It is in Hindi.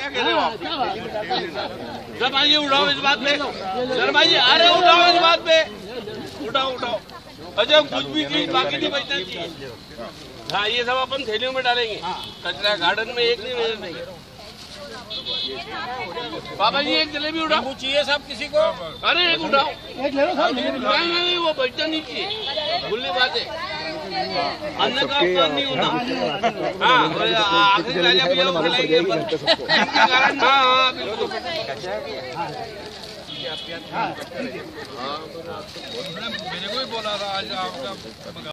क्या कह रहे हो आप? जब आइए उठाओ इस बात पे, जब आइए अरे उठाओ इस बात पे, उठाओ उठाओ। अच्छा कुछ भी चीज बाकी नहीं बचना चाहिए। हाँ ये सब अपन थैलियों में डालेंगे, कचरा गार्डन में एक नहीं। बाबा जी एक जलेबी उठाओ, पूछिए साहब किसी को। अरे एक उठाओ, एक ले लो साहब। नहीं वो बचना नहीं चाहिए, भूलने बात है। अन्न का अपमान नहीं होना। हाँ आखिरी राजा भैया को खिलाएंगे कारण। हाँ बिल्कुल। हाँ मेरे को ही बोला था आज आपका।